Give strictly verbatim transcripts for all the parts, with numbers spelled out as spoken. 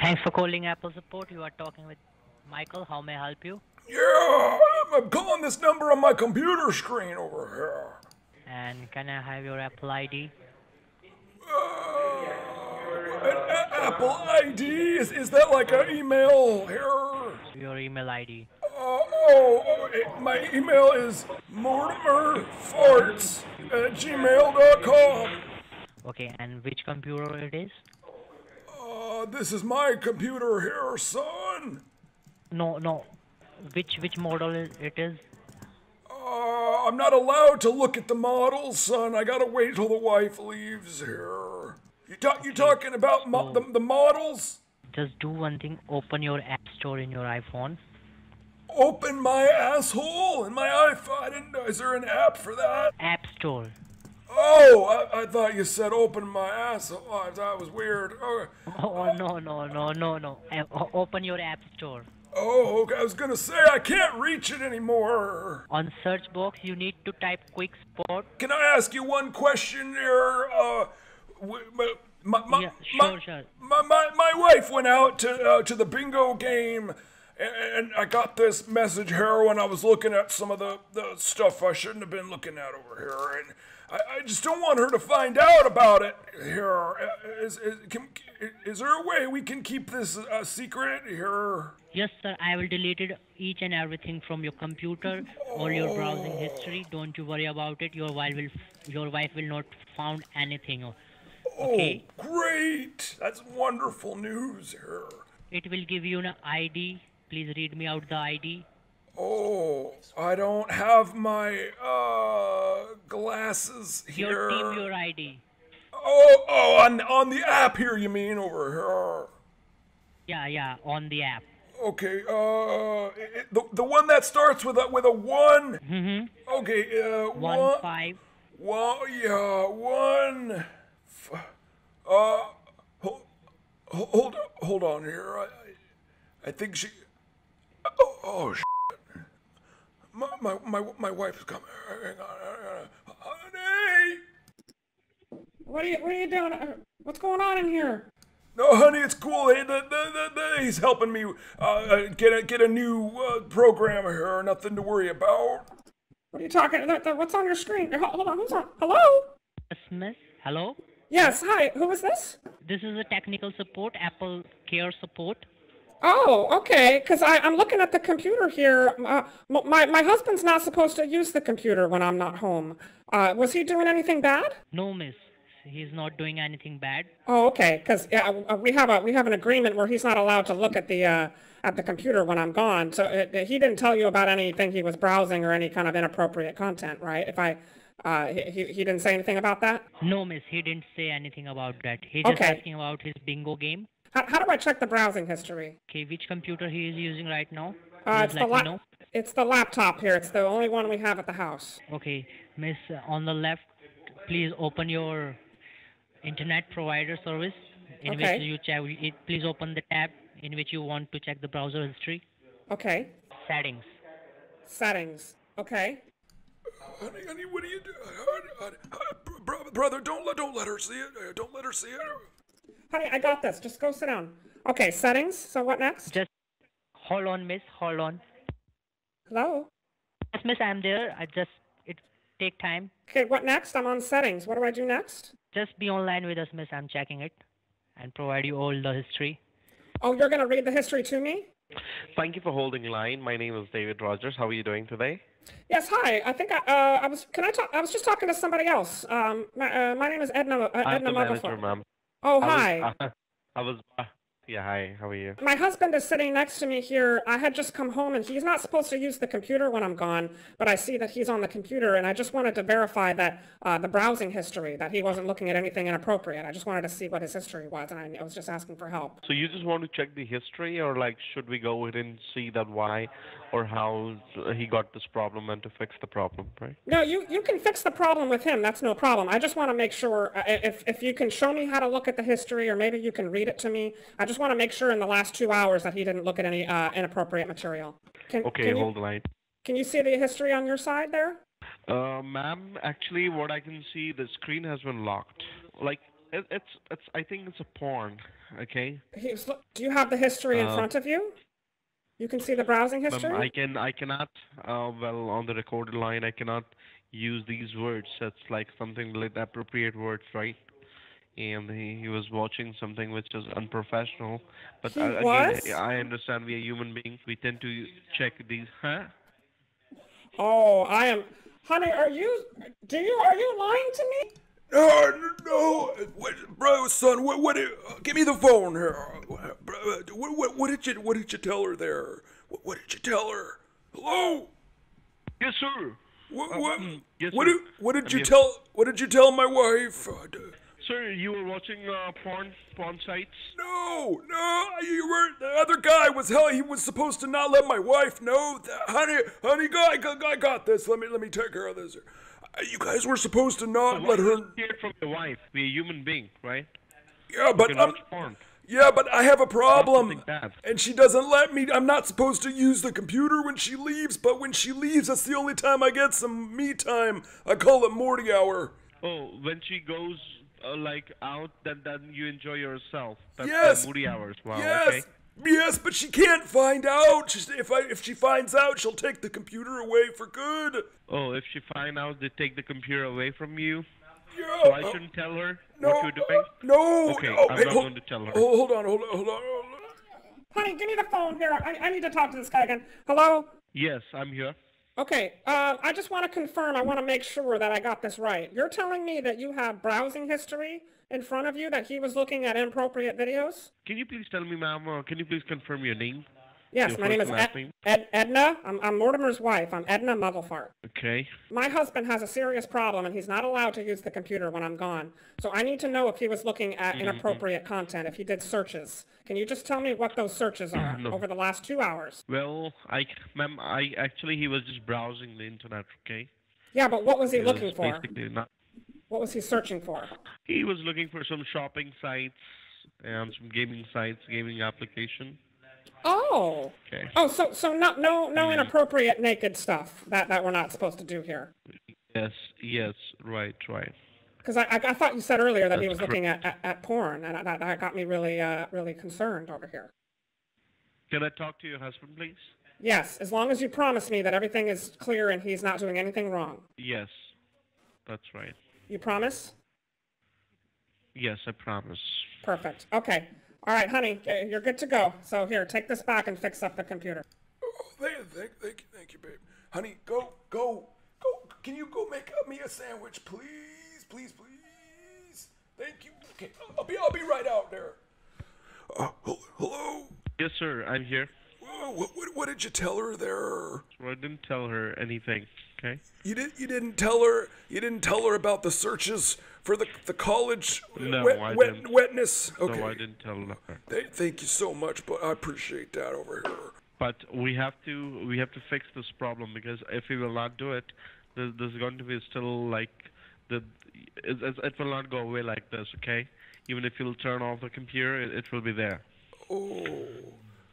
Thanks for calling Apple Support. You are talking with Michael. How may I help you? Yeah, I'm calling this number on my computer screen over here. And can I have your Apple I D? Uh, an Apple I D? Is, is that like an email here? Your email I D. Uh, oh, oh it, my email is mortimerfarts at gmail dot com. Okay, and which computer it is? Uh, this is my computer here, son. No, no. Which which model it is? Uh, I'm not allowed to look at the models, son. I gotta wait till the wife leaves here. You talk you talking about mo the the models? Just do one thing. Open your app store in your iPhone. Open my asshole in my iPhone. I didn't know. Is there an app for that? App store. Oh, I, I thought you said open my asshole. Oh, I thought it was weird. Oh, oh no no no no no. Open your app store. Oh, okay. I was gonna say I can't reach it anymore. On search box, you need to type quick sport. Can I ask you one question there? Uh, my my my, yeah, sure, my, sure. my my my wife went out to uh, to the bingo game, and, and I got this message here when I was looking at some of the the stuff I shouldn't have been looking at over here, and I, I just don't want her to find out about it here. Is is, can, is there a way we can keep this uh, secret here? Yes, sir. I will delete it, each and everything from your computer or your browsing history. Don't you worry about it. Your wife will, your wife will not find anything. Okay? Oh, great! That's wonderful news here. It will give you an I D. Please read me out the I D. Oh, I don't have my uh glasses here. Your team, your I D. Oh, oh, on on the app here. You mean over here? Yeah, yeah, on the app. Okay, uh, it, the the one that starts with a with a one. Mm-hmm. Okay, uh, one, one five. Well, yeah, one. F uh, hold, hold hold on here. I I think she. Oh, oh shit. My my my my wife's coming. Hang on, hang on. Honey. What are you what are you doing? What's going on in here? No, honey, it's cool. Hey, the, the, the, he's helping me uh, get a, get a new uh, program here. Nothing to worry about. What are you talking about? What's on your screen? Hold on, who's on? Hello? Miss, hello? Yes, hi. Who is this? This is a technical support, Apple Care support. Oh, okay, because I'm looking at the computer here. Uh, my, my husband's not supposed to use the computer when I'm not home. Uh, was he doing anything bad? No, miss. He's not doing anything bad. Oh, okay. Because yeah, we have a we have an agreement where he's not allowed to look at the uh, at the computer when I'm gone. So it, it, he didn't tell you about anything he was browsing or any kind of inappropriate content, right? If I uh, he he didn't say anything about that. No, miss, he didn't say anything about that. He's okay. Just asking about his bingo game. How, how do I check the browsing history? Okay, which computer he is using right now? Uh, it's, the la know? it's the laptop here. It's the only one we have at the house. Okay, miss, on the left, please open your internet provider service in okay. which you check. It, please open the tab in which you want to check the browser history. Okay. Settings. Settings. Okay. Uh, honey, honey, what do you do? Honey, honey, bro, brother, don't let don't let her see it. Don't let her see it. Honey, I got this. Just go sit down. Okay. Settings. So what next? Just hold on, miss. Hold on. Hello. Yes, miss. I'm there. I just it take time. Okay. What next? I'm on settings. What do I do next? Just be online with us, miss. I'm checking it and provide you all the history. Oh, you're going to read the history to me? Thank you for holding line. My name is David Rogers. How are you doing today? Yes, hi. I think I, uh, I was Can I talk? I was just talking to somebody else. Um, my, uh, my name is Edna uh, Edna Mugglefart, ma'am. Oh, hi. I was, uh, I was uh, yeah, hi. How are you? My husband is sitting next to me here. I had just come home, and he's not supposed to use the computer when I'm gone, but I see that he's on the computer, and I just wanted to verify that uh, the browsing history, that he wasn't looking at anything inappropriate. I just wanted to see what his history was, and I was just asking for help. So you just want to check the history, or, like, should we go in and see that why or how he got this problem and to fix the problem, right? No, you, you can fix the problem with him. That's no problem. I just want to make sure uh, if, if you can show me how to look at the history, or maybe you can read it to me. I just want to make sure in the last two hours that he didn't look at any uh, inappropriate material. Can, okay, can you, hold the line. Can you see the history on your side there? Uh, ma'am, actually, what I can see, the screen has been locked. Like, it, it's, it's, I think it's a porn. okay? He's, do you have the history in uh, front of you? You can see the browsing history? I can, I cannot, uh, well, on the recorded line, I cannot use these words. That's like something like appropriate words, right? And he, he was watching something which is unprofessional. But he uh, was? Again, I understand we are human beings. We tend to check these, huh? Oh, I am, honey, are you, do you, are you lying to me? Oh, no, what, bro, son, what, what, uh, give me the phone here. What, what, what did you, what did you tell her there? What, what did you tell her? Hello? Yes, sir. What, what, uh, yes, what, sir. Did, what did you tell, what did you tell my wife? Uh, sir, you were watching, uh, porn, porn sites? No, no, you were, the other guy was, hell, he was supposed to not let my wife know that, honey, honey, I got, I got this, let me, let me take care of this here. You guys were supposed to not let her... Hear from your wife. We're a human being, right? Yeah, but I'm... Um, yeah, but I have a problem. And she doesn't let me... I'm not supposed to use the computer when she leaves, but when she leaves, that's the only time I get some me time. I call it Morty hour. Oh, when she goes, uh, like, out, then, then you enjoy yourself. That's yes. Morty hours. Wow, yes. Okay. Yes, but she can't find out. She's, if I, if she finds out, she'll take the computer away for good. Oh, if she finds out, they take the computer away from you? Yeah. So I uh, shouldn't tell her no, what you're doing? No. Okay, no, I'm hey, not hold, going to tell her. Oh, hold on, hold on, hold on, hold on. Honey, give me the phone here. I, I need to talk to this guy again. Hello? Yes, I'm here. Okay, uh, I just want to confirm. I want to make sure that I got this right. You're telling me that you have browsing history in front of you, that he was looking at inappropriate videos? Can you please tell me, ma'am, uh, can you please confirm your name? Yes, your my name is Ed name? Ed Edna. I'm, I'm Mortimer's wife. I'm Edna Mugglefart. Okay. My husband has a serious problem, and he's not allowed to use the computer when I'm gone. So I need to know if he was looking at inappropriate mm-hmm. content, if he did searches. Can you just tell me what those searches are no. over the last two hours? Well, I, ma'am, I actually, he was just browsing the internet, okay? Yeah, but what was he, he looking was for? Basically not What was he searching for? He was looking for some shopping sites and some gaming sites, gaming application. Oh. Okay. Oh, so so not no no inappropriate naked stuff that that we're not supposed to do here. Yes, yes, right, right. Because I, I I thought you said earlier that That's he was correct. looking at, at at porn, and that that got me really uh really concerned over here. Can I talk to your husband, please? Yes, as long as you promise me that everything is clear and he's not doing anything wrong. Yes, that's right. You promise? Yes, I promise. Perfect. Okay. All right, honey, you're good to go. So here, take this back and fix up the computer. Oh, thank, thank, thank you, thank you, babe. Honey, go, go, go. Can you go make me a sandwich, please, please, please? Thank you. Okay, I'll be, I'll be right out there. Uh, hello. Yes, sir. I'm here. Whoa, what, what, what did you tell her there? Well, I didn't tell her anything. Okay. You didn't. You didn't tell her. You didn't tell her about the searches for the the college. No, wet, I wet, didn't. Wetness. Okay. No, I didn't tell her. They, thank you so much, but I appreciate that over here. But we have to we have to fix this problem, because if we will not do it, there's, there's going to be still like the it, it will not go away like this. Okay. Even if you'll turn off the computer, it, it will be there. Oh.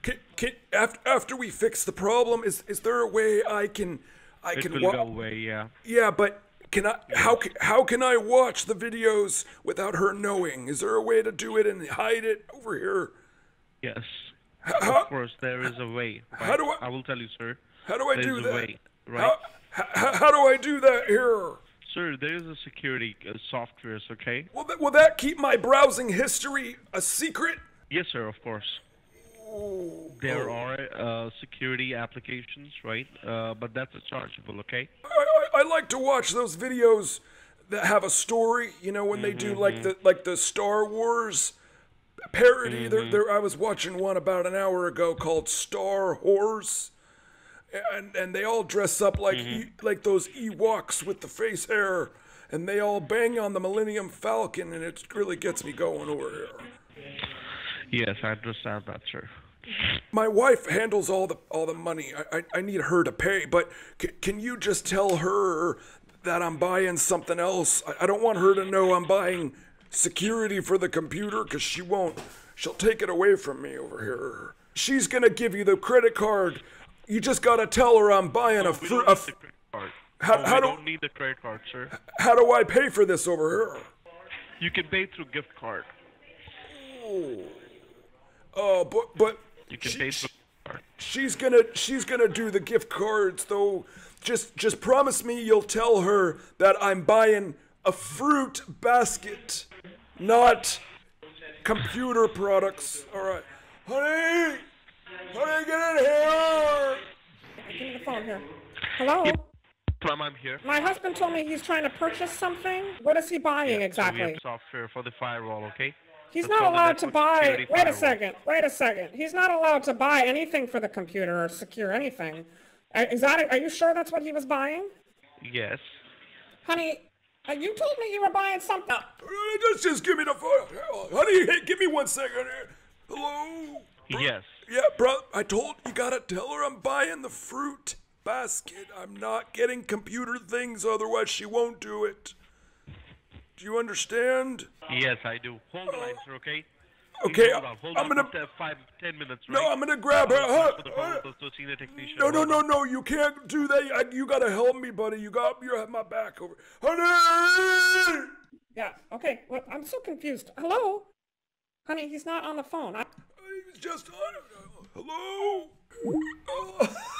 Can, can, after after we fix the problem, is is there a way I can? I it can will go away, yeah. Yeah, but can I? Yes. How can how can I watch the videos without her knowing? Is there a way to do it and hide it over here? Yes, how, of course there is a way. How do I? I will tell you, sir. How do I do that? Way, right? How, how, how do I do that here? Sir, there is a security uh, software. Okay. Will that, will that keep my browsing history a secret? Yes, sir. Of course. Oh, there are uh, security applications, right? Uh, but that's a chargeable, okay? I, I, I like to watch those videos that have a story. You know, when mm-hmm. they do like the like the Star Wars parody. Mm-hmm. There, there. I was watching one about an hour ago called Star Whores, and and they all dress up like mm-hmm. e, like those Ewoks with the face hair, and they all bang on the Millennium Falcon, and it really gets me going over here. Yes, I understand that, sir. My wife handles all the all the money. I I, I need her to pay, but c can you just tell her that I'm buying something else? I, I don't want her to know I'm buying security for the computer, because she won't. She'll take it away from me over here. She's gonna give you the credit card. You just gotta tell her I'm buying no, a. We don't a need the credit card. How, no, how we do, don't need the credit card, sir. How do I pay for this over here? You can pay through gift card. Oh. Uh, but but you can she, pay for the she's gonna she's gonna do the gift cards though. Just just promise me you'll tell her that I'm buying a fruit basket, not computer products. All right, honey, honey, get in here. Give me the phone here. Hello. Yeah. Mom, I'm here. My husband told me he's trying to purchase something. What is he buying yeah, exactly? So we have software for the firewall, okay? He's That's not allowed to buy... Wait firewall. a second. Wait a second. He's not allowed to buy anything for the computer or secure anything. Is that, are you sure that's what he was buying? Yes. Honey, you told me you were buying something. Just, just give me the phone. Honey, hey, give me one second here. Hello? Bro? Yes. Yeah, bro, I told... You gotta tell her I'm buying the fruit basket. I'm not getting computer things, otherwise she won't do it. Do you understand? Yes, I do. Hold on, sir, okay? Okay, hold I'm gonna... Five, ten minutes, right? No, I'm gonna grab her. Uh, uh, no, no, no, no, you can't do that. I, you gotta help me, buddy. You got... You have my back over... Honey! Yeah, okay. Well, I'm so confused. Hello? Honey, he's not on the phone. I... He's just on... Hello? Oh.